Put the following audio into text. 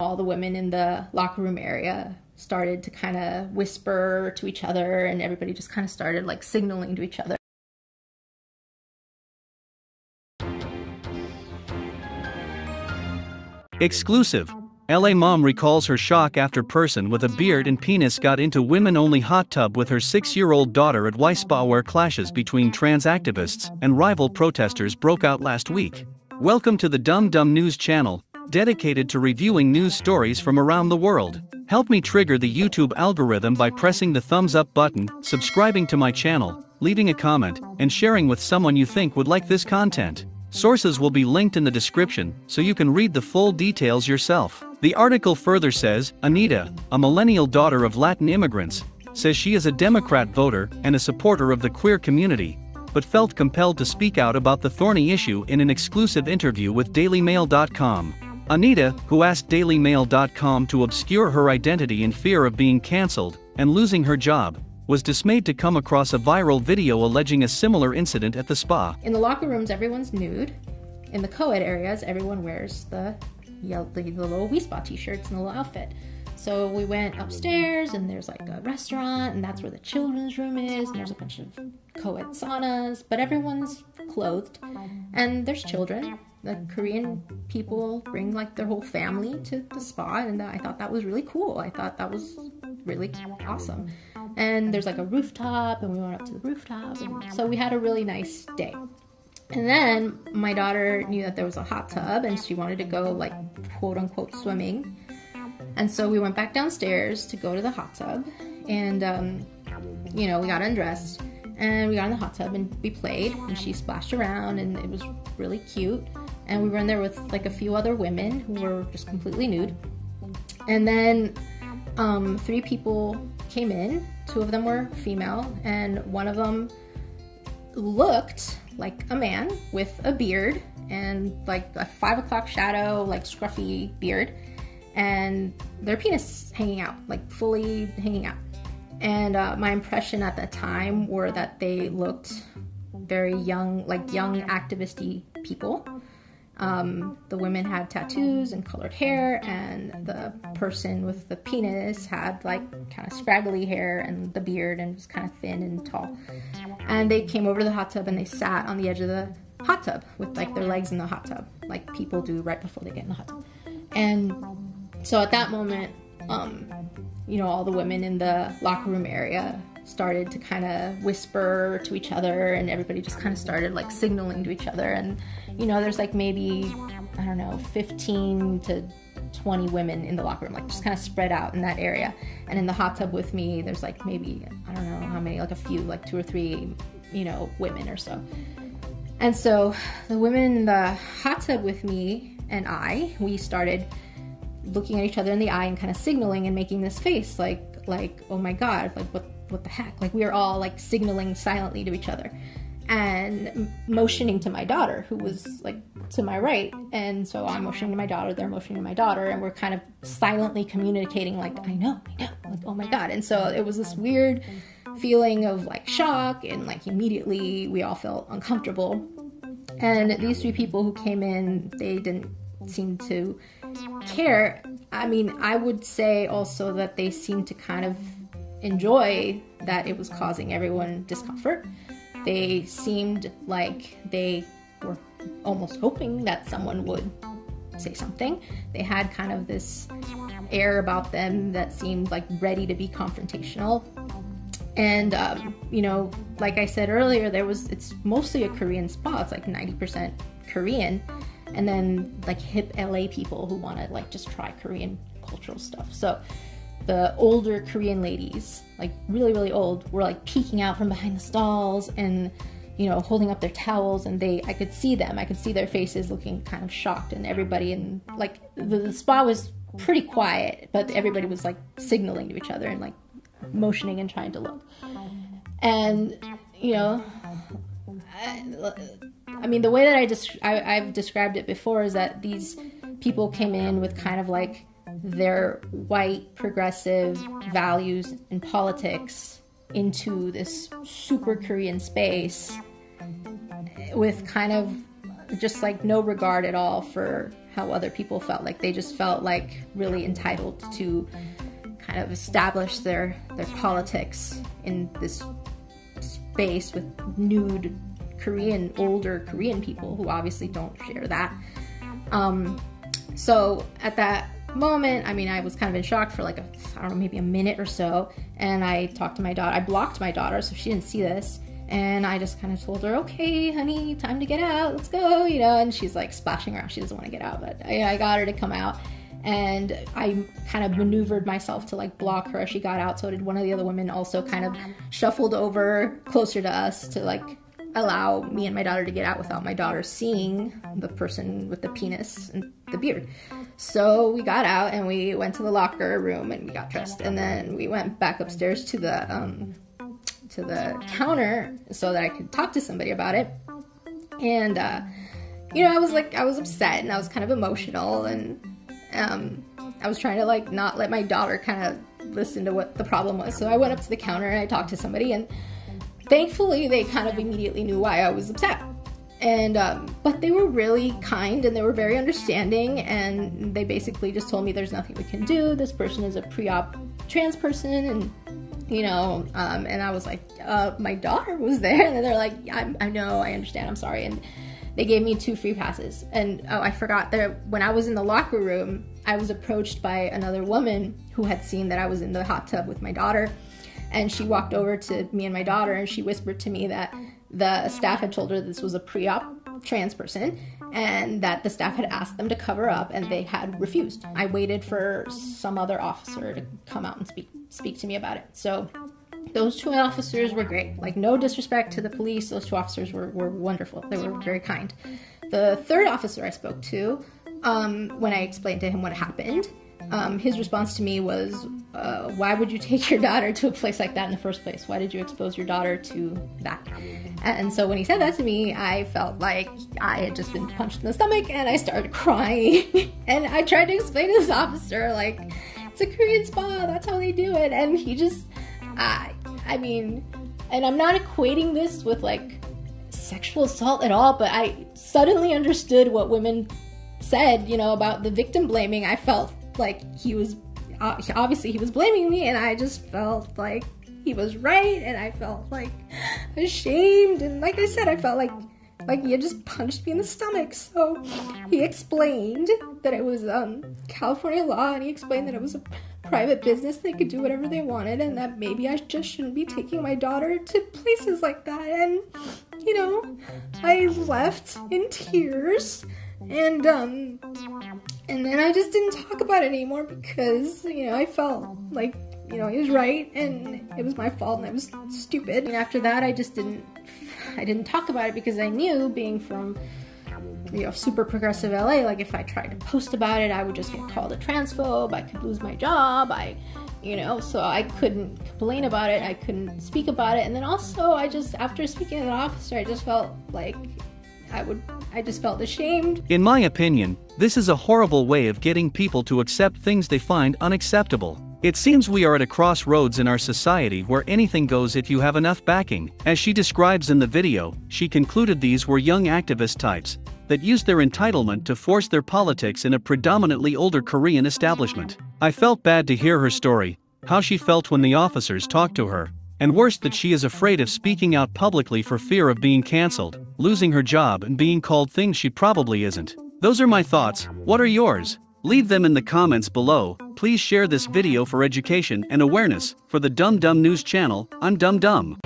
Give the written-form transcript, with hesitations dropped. all the women in the locker room area started to kind of whisper to each other, and everybody just kind of started like signaling to each other. Exclusive. LA mom recalls her shock after person with a beard and penis got into women-only hot tub with her 6-year-old daughter at Wi Spa, where clashes between trans activists and rival protesters broke out last week. Welcome to the Dum Dum News Channel, dedicated to reviewing news stories from around the world. Help me trigger the YouTube algorithm by pressing the thumbs up button, subscribing to my channel, leaving a comment, and sharing with someone you think would like this content. Sources will be linked in the description, so you can read the full details yourself. The article further says, Anita, a millennial daughter of Latin immigrants, says she is a Democrat voter and a supporter of the queer community, but felt compelled to speak out about the thorny issue in an exclusive interview with DailyMail.com. Anita, who asked DailyMail.com to obscure her identity in fear of being cancelled and losing her job, was dismayed to come across a viral video alleging a similar incident at the spa. In the locker rooms, everyone's nude. In the co-ed areas, everyone wears the little Wi Spa t-shirts and the little outfit. So we went upstairs, and there's like a restaurant, and that's where the children's room is, and there's a bunch of co-ed saunas, but everyone's clothed, and there's children. The Korean people bring like their whole family to the spa, and I thought that was really cool. I thought that was really awesome. And there's like a rooftop, and we went up to the rooftop, and so we had a really nice day. And then my daughter knew that there was a hot tub, and she wanted to go like quote-unquote swimming, and so we went back downstairs to go to the hot tub, and you know, we got undressed and we got in the hot tub and we played, and she splashed around, and it was really cute. And we were in there with like a few other women who were just completely nude, and then 3 people came in. 2 of them were female, and one of them looked like a man with a beard and like a 5 o'clock shadow, like scruffy beard, and their penis hanging out, like fully hanging out. And my impression at that time were that they looked very young, like young activist-y people. The women had tattoos and colored hair, and the person with the penis had like kind of scraggly hair and the beard and was kind of thin and tall. And they came over to the hot tub, and they sat on the edge of the hot tub with like their legs in the hot tub, like people do right before they get in the hot tub. And so at that moment, you know, all the women in the locker room area started to kind of whisper to each other, and everybody just kind of started like signaling to each other. And you know, there's like maybe, I don't know, 15 to 20 women in the locker room, like just kind of spread out in that area. And in the hot tub with me, there's like maybe, I don't know how many, like a few, like 2 or 3, you know, women or so. And so the women in the hot tub with me and we started looking at each other in the eye and kind of signaling and making this face like, oh my God, like what the heck? Like we are all like signaling silently to each other and motioning to my daughter, who was like to my right. And so I'm motioning to my daughter, they're motioning to my daughter, and we're kind of silently communicating like, I know, like, oh my God. And so it was this weird feeling of like shock, and like immediately we all felt uncomfortable. And these 3 people who came in, they didn't seem to care. I mean, I would say also that they seemed to kind of enjoy that it was causing everyone discomfort. They seemed like they were almost hoping that someone would say something. They had kind of this air about them that seemed like ready to be confrontational. And, you know, like I said earlier, it's mostly a Korean spa. It's like 90% Korean. And then like hip LA people who want to like just try Korean cultural stuff. So the older Korean ladies, like really, really old, were like peeking out from behind the stalls and, you know, holding up their towels, and I could see them. I could see their faces looking kind of shocked, and everybody, and like the spa was pretty quiet, but everybody was like signaling to each other and like motioning and trying to look. And, you know, I mean, the way that I've described it before is that these people came in with kind of like their white progressive values and politics into this super Korean space with kind of just like no regard at all for how other people felt. Like they just felt like really entitled to kind of establish their politics in this space with nude Korean, older Korean people who obviously don't share that. So at that moment, I mean, I was kind of in shock for like, I don't know, maybe a minute or so. And I talked to my daughter. I blocked my daughter, so she didn't see this. And I just kind of told her, okay, honey, time to get out. Let's go, you know, and she's like splashing around. She doesn't want to get out, but I got her to come out. And I kind of maneuvered myself to like block her as she got out. So did one of the other women, also kind of shuffled over closer to us to like allow me and my daughter to get out without my daughter seeing the person with the penis and the beard. So we got out and we went to the locker room and we got dressed. And then we went back upstairs to the counter so that I could talk to somebody about it. And, you know, I was like, I was upset and I was kind of emotional, and I was trying to like not let my daughter kind of listen to what the problem was. So I went up to the counter and I talked to somebody, and thankfully they kind of immediately knew why I was upset. And, but they were really kind and they were very understanding, and they basically just told me there's nothing we can do. This person is a pre-op trans person, and you know, and I was like, my daughter was there, and they're like, yeah, I know, I understand, I'm sorry. And they gave me 2 free passes. And oh, I forgot that when I was in the locker room, I was approached by another woman who had seen that I was in the hot tub with my daughter, and she walked over to me and my daughter, and she whispered to me that the staff had told her this was a pre-op trans person, and that the staff had asked them to cover up, and they had refused. I waited for some other officer to come out and speak to me about it. So those 2 officers were great. Like, no disrespect to the police, those 2 officers were wonderful. They were very kind. The 3rd officer I spoke to, when I explained to him what happened, his response to me was, why would you take your daughter to a place like that in the first place? Why did you expose your daughter to that? And so when he said that to me, I felt like I had just been punched in the stomach, and I started crying. And I tried to explain to this officer, like, it's a Korean spa, that's how they do it. And he just, I mean, and I'm not equating this with like sexual assault at all, but I suddenly understood what women said, you know, about the victim blaming. I felt like he was, obviously he was blaming me, and I just felt like he was right, and I felt like ashamed, and like I said, I felt like he had just punched me in the stomach. So he explained that it was California law, and he explained that it was a private business, they could do whatever they wanted, and that maybe I just shouldn't be taking my daughter to places like that. And you know, I left in tears, and then I just didn't talk about it anymore, because you know, I felt like, you know, he was right and it was my fault and I was stupid. And after that, I just didn't talk about it, because I knew, being from, you know, super progressive LA, like if I tried to post about it, I would just get called a transphobe, I could lose my job, you know, so I couldn't complain about it, I couldn't speak about it. And then also, I just, after speaking to the officer, I just felt like I just felt ashamed. In my opinion, this is a horrible way of getting people to accept things they find unacceptable. It seems we are at a crossroads in our society where anything goes if you have enough backing. As she describes in the video, she concluded these were young activist types that used their entitlement to force their politics in a predominantly older Korean establishment. I felt bad to hear her story, how she felt when the officers talked to her, and worse, that she is afraid of speaking out publicly for fear of being cancelled, losing her job, and being called things she probably isn't. Those are my thoughts. What are yours? Leave them in the comments below. Please share this video for education and awareness. For the Dum Dum News Channel, I'm Dum Dum.